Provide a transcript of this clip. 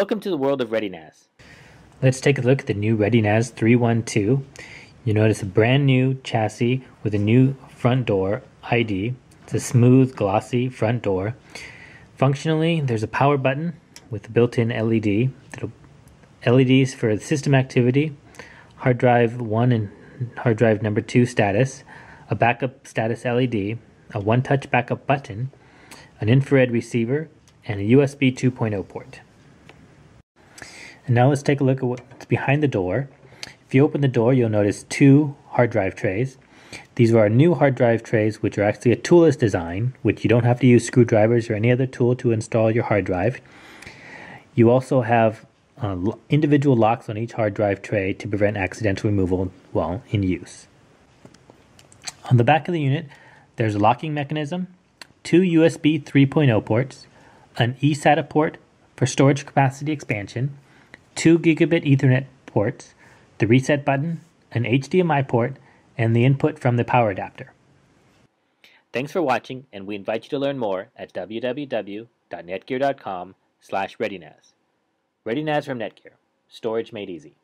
Welcome to the world of ReadyNAS. Let's take a look at the new ReadyNAS 312. You notice a brand new chassis with a new front door ID. It's a smooth, glossy front door. Functionally, there's a power button with a built-in LED. LEDs for system activity, hard drive 1 and hard drive number 2 status, a backup status LED, a one-touch backup button, an infrared receiver, and a USB 2.0 port. And now let's take a look at what's behind the door. If you open the door, you'll notice two hard drive trays. These are our new hard drive trays, which are actually a toolless design, which you don't have to use screwdrivers or any other tool to install your hard drive. You also have individual locks on each hard drive tray to prevent accidental removal while in use. On the back of the unit, there's a locking mechanism, two USB 3.0 ports, an eSATA port for storage capacity expansion, 2 gigabit Ethernet ports, the reset button, an HDMI port, and the input from the power adapter. Thanks for watching, and we invite you to learn more at www.netgear.com/ReadyNAS. ReadyNAS from Netgear. Storage made easy.